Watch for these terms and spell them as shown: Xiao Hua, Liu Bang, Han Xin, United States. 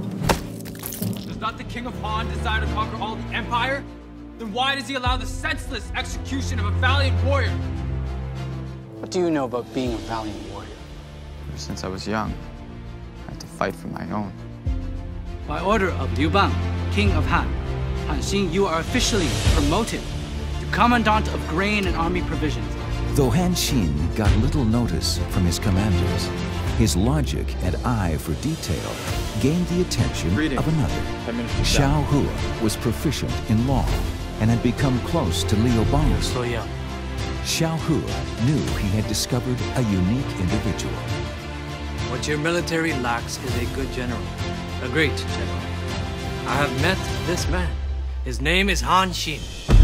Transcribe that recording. Does not the King of Han desire to conquer all the Empire? Then why does he allow the senseless execution of a valiant warrior? What do you know about being a valiant warrior? Ever since I was young, I had to fight for my own. By order of Liu Bang, King of Han, Han Xin, you are officially promoted to Commandant of Grain and Army Provisions. Though Han Xin got little notice from his commanders, his logic and eye for detail gained the attention of another. Xiao Hua was proficient in law and had become close to Liu Bang. So yeah. Xiao Hua knew he had discovered a unique individual. What your military lacks is a good general, a great general. I have met this man. His name is Han Xin.